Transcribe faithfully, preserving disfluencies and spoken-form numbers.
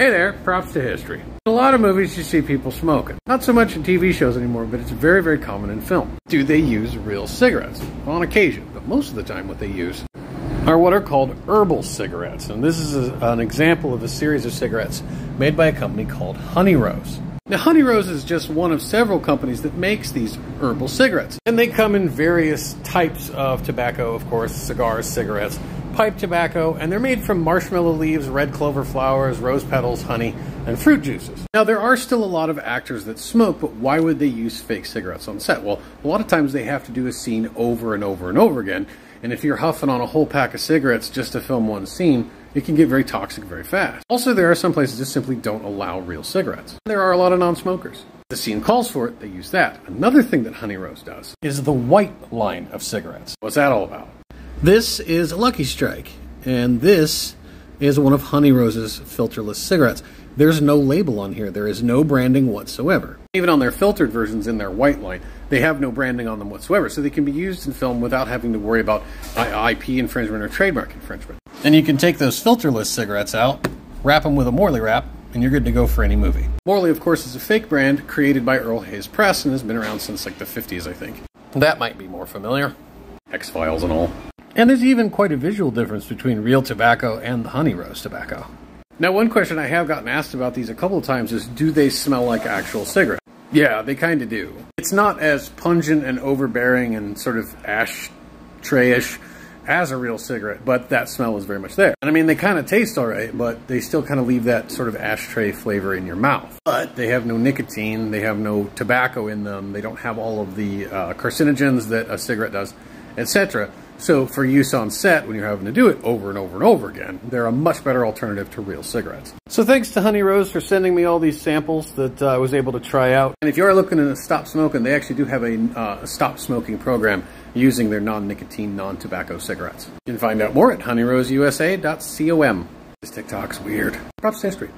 Hey there, props to history. In a lot of movies you see people smoking. Not so much in T V shows anymore, but it's very, very common in film. Do they use real cigarettes? On occasion, but most of the time what they use are what are called herbal cigarettes. And this is a, an example of a series of cigarettes made by a company called Honeyrose. Now, Honeyrose is just one of several companies that makes these herbal cigarettes. And they come in various types of tobacco, of course, cigars, cigarettes, pipe tobacco, and they're made from marshmallow leaves, red clover flowers, rose petals, honey, and fruit juices. Now, there are still a lot of actors that smoke, but why would they use fake cigarettes on set? Well, a lot of times they have to do a scene over and over and over again, and if you're huffing on a whole pack of cigarettes just to film one scene, it can get very toxic very fast. Also, there are some places that simply don't allow real cigarettes. There are a lot of non-smokers. The scene calls for it, they use that. Another thing that Honeyrose does is the white line of cigarettes. What's that all about? This is Lucky Strike, and this is one of Honeyrose's filterless cigarettes. There's no label on here. There is no branding whatsoever. Even on their filtered versions in their white line, they have no branding on them whatsoever, so they can be used in film without having to worry about I P infringement or trademark infringement. And you can take those filterless cigarettes out, wrap them with a Morley wrap, and you're good to go for any movie. Morley, of course, is a fake brand created by Earl Hayes Press and has been around since like the fifties, I think. That might be more familiar. X-Files and all. And there's even quite a visual difference between real tobacco and the Honeyrose tobacco. Now, one question I have gotten asked about these a couple of times is, do they smell like actual cigarettes? Yeah, they kind of do. It's not as pungent and overbearing and sort of ashtray-ish as a real cigarette, but that smell is very much there. And I mean, they kind of taste all right, but they still kind of leave that sort of ashtray flavor in your mouth. But they have no nicotine, they have no tobacco in them, they don't have all of the uh, carcinogens that a cigarette does, et cetera. So for use on set, when you're having to do it over and over and over again, they're a much better alternative to real cigarettes. So thanks to Honeyrose for sending me all these samples that uh, I was able to try out. And if you are looking to stop smoking, they actually do have a uh, stop smoking program using their non-nicotine, non-tobacco cigarettes. You can find out more at honeyrose u s a dot com. This TikTok's weird. Props to history.